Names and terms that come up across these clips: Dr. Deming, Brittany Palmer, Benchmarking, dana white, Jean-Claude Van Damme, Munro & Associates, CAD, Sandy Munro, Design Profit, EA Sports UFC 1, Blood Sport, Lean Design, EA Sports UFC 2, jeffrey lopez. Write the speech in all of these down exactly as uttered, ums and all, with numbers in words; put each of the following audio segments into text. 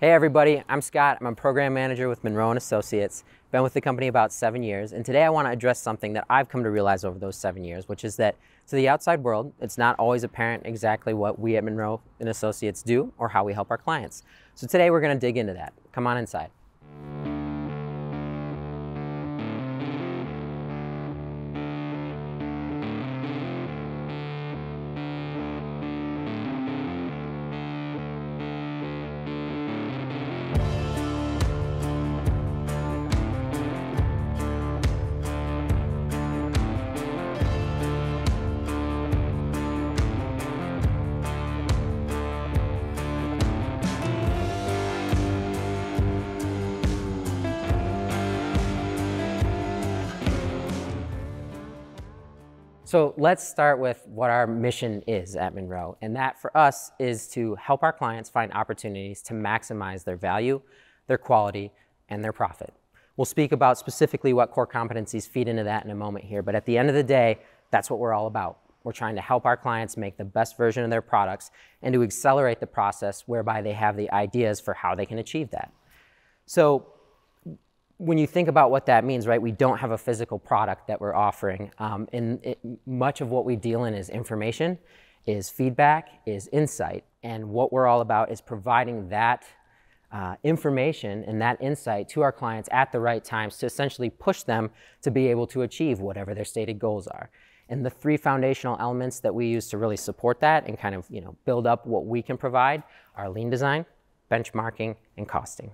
Hey everybody, I'm Scott. I'm a program manager with Munro and Associates. Been with the company about seven years, and today I want to address something that I've come to realize over those seven years, which is that to the outside world, it's not always apparent exactly what we at Munro and Associates do or how we help our clients. So today we're going to dig into that. Come on inside. So let's start with what our mission is at Munro, and that for us is to help our clients find opportunities to maximize their value, their quality, and their profit. We'll speak about specifically what core competencies feed into that in a moment here, but at the end of the day, that's what we're all about. We're trying to help our clients make the best version of their products and to accelerate the process whereby they have the ideas for how they can achieve that. So when you think about what that means, right, we don't have a physical product that we're offering. Um, and it, much of what we deal in is information, is feedback, is insight. And what we're all about is providing that uh, information and that insight to our clients at the right times to essentially push them to be able to achieve whatever their stated goals are. And the three foundational elements that we use to really support that and kind of, you know, build up what we can provide are lean design, benchmarking, and costing.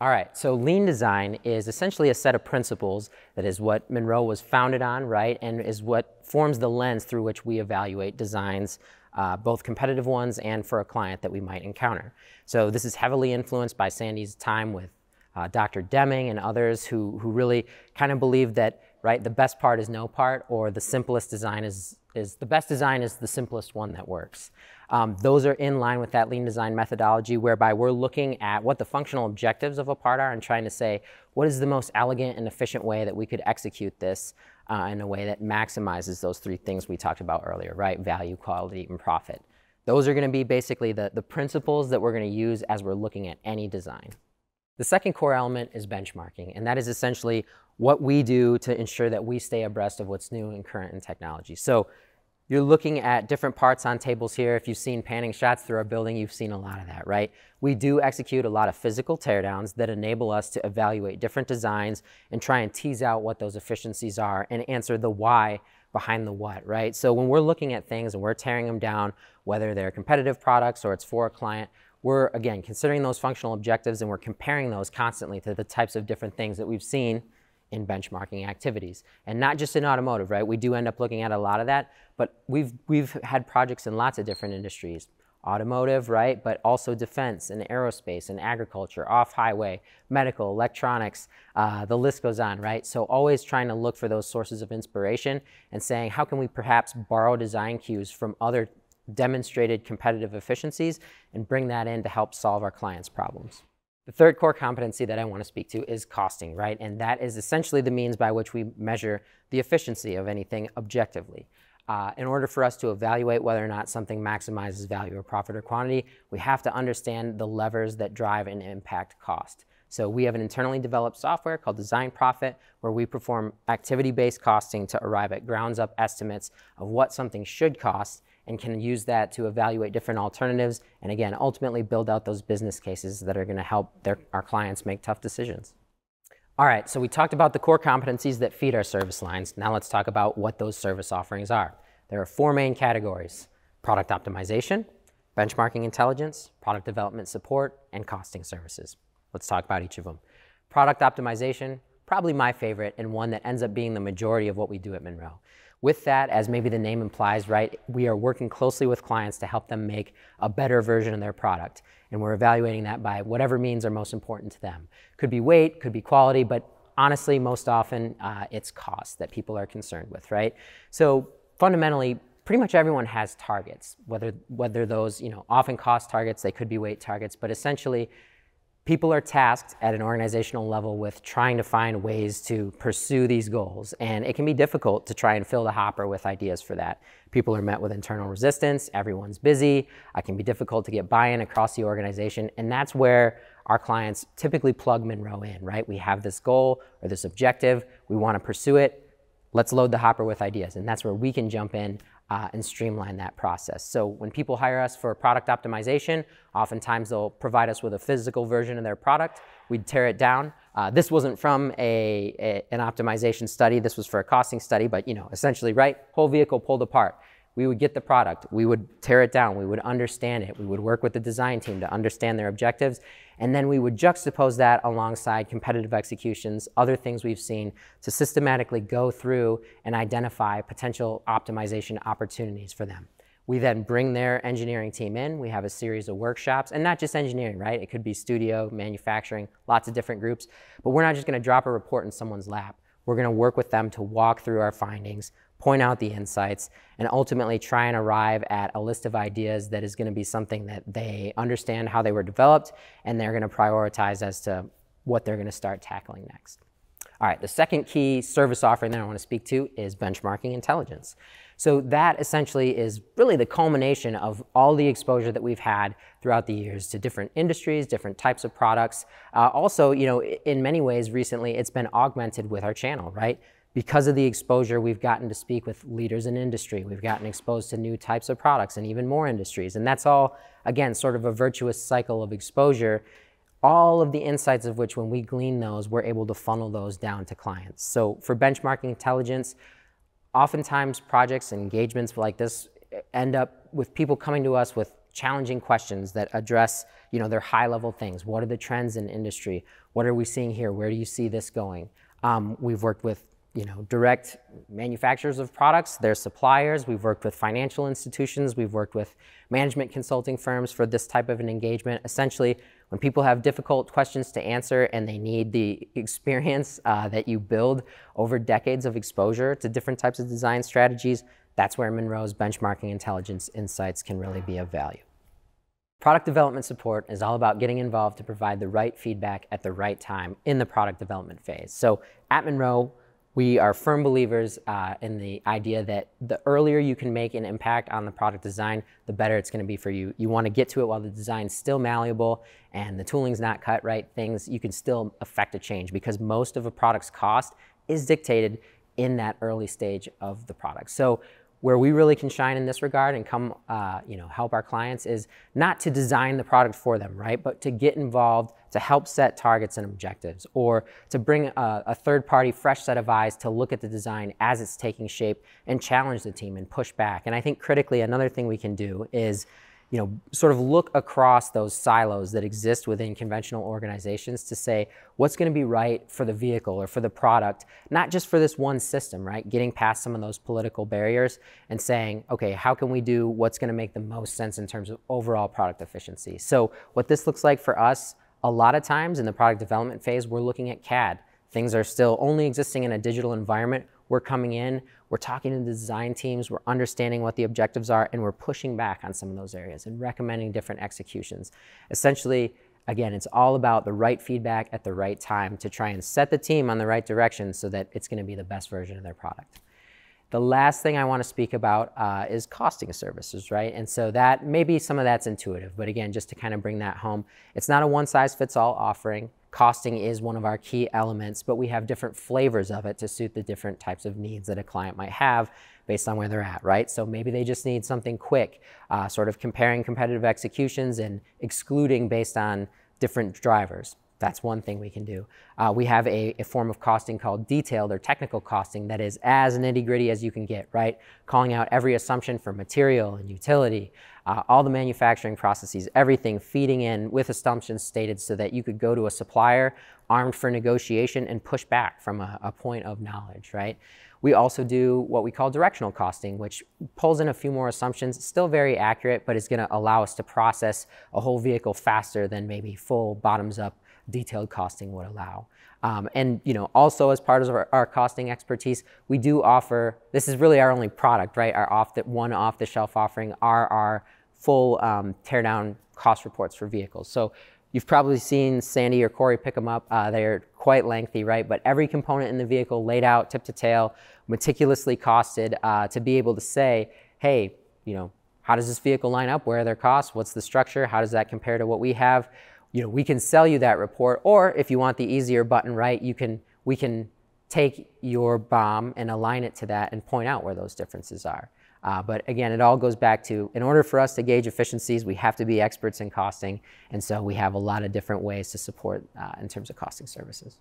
All right, so lean design is essentially a set of principles that is what Munro was founded on, right, and is what forms the lens through which we evaluate designs, uh, both competitive ones and for a client that we might encounter. So this is heavily influenced by Sandy's time with uh, Doctor Deming and others who, who really kind of believe that, right, the best part is no part, or the simplest design is, is the best design is the simplest one that works. Um, those are in line with that lean design methodology, whereby we're looking at what the functional objectives of a part are and trying to say, what is the most elegant and efficient way that we could execute this uh, in a way that maximizes those three things we talked about earlier, right? Value, quality, and profit. Those are going to be basically the, the principles that we're going to use as we're looking at any design. The second core element is benchmarking, and that is essentially what we do to ensure that we stay abreast of what's new and current in technology. So you're looking at different parts on tables here. If you've seen panning shots through our building, you've seen a lot of that, right? We do execute a lot of physical teardowns that enable us to evaluate different designs and try and tease out what those efficiencies are and answer the why behind the what, right? So when we're looking at things and we're tearing them down, whether they're competitive products or it's for a client, we're, again, considering those functional objectives, and we're comparing those constantly to the types of different things that we've seen in benchmarking activities. And not just in automotive, right? We do end up looking at a lot of that, but we've, we've had projects in lots of different industries. Automotive, right? But also defense and aerospace and agriculture, off-highway, medical, electronics, uh, the list goes on, right? So always trying to look for those sources of inspiration and saying, how can we perhaps borrow design cues from other demonstrated competitive efficiencies and bring that in to help solve our clients' problems. The third core competency that I want to speak to is costing, right? And that is essentially the means by which we measure the efficiency of anything objectively. Uh, in order for us to evaluate whether or not something maximizes value or profit or quantity, we have to understand the levers that drive and impact cost. So we have an internally developed software called Design Profit, where we perform activity-based costing to arrive at grounds-up estimates of what something should cost, and can use that to evaluate different alternatives, and again, ultimately build out those business cases that are gonna help their, our clients make tough decisions. All right, so we talked about the core competencies that feed our service lines. Now let's talk about what those service offerings are. There are four main categories: product optimization, benchmarking intelligence, product development support, and costing services. Let's talk about each of them. Product optimization, probably my favorite, and one that ends up being the majority of what we do at Munro. With that, as maybe the name implies, right, we are working closely with clients to help them make a better version of their product. And we're evaluating that by whatever means are most important to them. Could be weight, could be quality, but honestly, most often uh, it's cost that people are concerned with, right? So fundamentally, pretty much everyone has targets, whether, whether those, you know, often cost targets, they could be weight targets, but essentially, People are tasked at an organizational level with trying to find ways to pursue these goals, and it can be difficult to try and fill the hopper with ideas for that. People are met with internal resistance, everyone's busy, it can be difficult to get buy-in across the organization, and that's where our clients typically plug Munro in, right? We have this goal or this objective, we want to pursue it, let's load the hopper with ideas, and that's where we can jump in Uh, and streamline that process. So when people hire us for product optimization, oftentimes they'll provide us with a physical version of their product. We'd tear it down. Uh, this wasn't from a, a, an optimization study. This was for a costing study, but you know, essentially, right? Whole vehicle pulled apart. We would get the product. We would tear it down. We would understand it. We would work with the design team to understand their objectives. And then we would juxtapose that alongside competitive executions, other things we've seen, to systematically go through and identify potential optimization opportunities for them. We then bring their engineering team in. We have a series of workshops, and not just engineering, right? It could be studio, manufacturing, lots of different groups. But we're not just going to drop a report in someone's lap. We're going to work with them to walk through our findings, point out the insights, and ultimately try and arrive at a list of ideas that is going to be something that they understand how they were developed, and they're going to prioritize as to what they're going to start tackling next. All right, the second key service offering that I want to speak to is benchmarking intelligence. So that essentially is really the culmination of all the exposure that we've had throughout the years to different industries, different types of products. Uh, also, you know, in many ways recently, it's been augmented with our channel, right? Because of the exposure, we've gotten to speak with leaders in industry. We've gotten exposed to new types of products and even more industries. And that's all, again, sort of a virtuous cycle of exposure, all of the insights of which, when we glean those, we're able to funnel those down to clients. So for benchmarking intelligence, oftentimes projects and engagements like this end up with people coming to us with challenging questions that address, you know, their high-level things. What are the trends in industry? What are we seeing here? Where do you see this going? Um, we've worked with you know, direct manufacturers of products, their suppliers. We've worked with financial institutions. We've worked with management consulting firms for this type of an engagement. Essentially, when people have difficult questions to answer and they need the experience uh, that you build over decades of exposure to different types of design strategies, that's where Munro's benchmarking intelligence insights can really be of value. Product development support is all about getting involved to provide the right feedback at the right time in the product development phase. So at Munro, we are firm believers uh, in the idea that the earlier you can make an impact on the product design, the better it's going to be for you. You want to get to it while the design's still malleable and the tooling's not cut right. Things you can still affect a change, because most of a product's cost is dictated in that early stage of the product. So where we really can shine in this regard and come, uh, you know, help our clients is not to design the product for them, right, but to get involved, to help set targets and objectives, or to bring a, a third-party fresh set of eyes to look at the design as it's taking shape and challenge the team and push back. And I think critically, another thing we can do is, you know, sort of look across those silos that exist within conventional organizations to say, what's going to be right for the vehicle or for the product, not just for this one system, right? Getting past some of those political barriers and saying, okay, how can we do what's going to make the most sense in terms of overall product efficiency? So what this looks like for us, a lot of times in the product development phase, we're looking at C A D. Things are still only existing in a digital environment. We're coming in, we're talking to the design teams, we're understanding what the objectives are, and we're pushing back on some of those areas and recommending different executions. Essentially, again, it's all about the right feedback at the right time to try and set the team on the right direction so that it's going to be the best version of their product. The last thing I want to speak about uh, is costing services, right? And so that, maybe some of that's intuitive, but again, just to kind of bring that home, it's not a one-size-fits-all offering. Costing is one of our key elements, but we have different flavors of it to suit the different types of needs that a client might have based on where they're at, right? So maybe they just need something quick, uh, sort of comparing competitive executions and excluding based on different drivers. That's one thing we can do. Uh, we have a, a form of costing called detailed or technical costing that is as nitty-gritty as you can get, right? Calling out every assumption for material and utility, uh, all the manufacturing processes, everything feeding in with assumptions stated so that you could go to a supplier armed for negotiation and push back from a, a point of knowledge, right? We also do what we call directional costing, which pulls in a few more assumptions, still very accurate, but it's gonna allow us to process a whole vehicle faster than maybe full bottoms-up detailed costing would allow. Um, and you know, also as part of our, our costing expertise, we do offer, this is really our only product, right? Our off the, one off the shelf offering are our full um, teardown cost reports for vehicles. So You've probably seen Sandy or Corey pick them up. Uh, they're quite lengthy, right? But every component in the vehicle laid out tip to tail, meticulously costed uh, to be able to say, hey, you know, how does this vehicle line up? Where are their costs? What's the structure? How does that compare to what we have? You know, we can sell you that report, or if you want the easier button, right, you can, we can take your bomb and align it to that and point out where those differences are. Uh, but again, it all goes back to, in order for us to gauge efficiencies, we have to be experts in costing. And so we have a lot of different ways to support uh, in terms of costing services.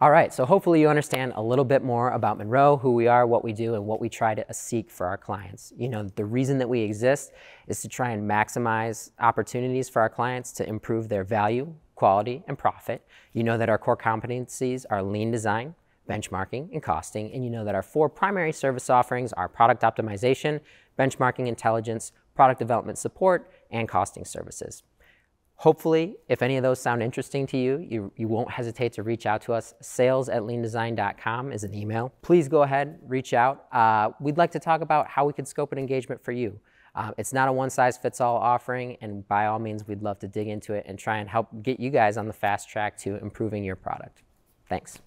All right, so hopefully you understand a little bit more about Munro, who we are, what we do, and what we try to seek for our clients. You know, the reason that we exist is to try and maximize opportunities for our clients to improve their value, quality, and profit. You know that our core competencies are lean design, benchmarking, and costing, and you know that our four primary service offerings are product optimization, benchmarking intelligence, product development support, and costing services. Hopefully, if any of those sound interesting to you, you, you won't hesitate to reach out to us. sales at lean design dot com is an email. Please go ahead, reach out. Uh, we'd like to talk about how we can scope an engagement for you. Uh, it's not a one-size-fits-all offering, and by all means, we'd love to dig into it and try and help get you guys on the fast track to improving your product. Thanks.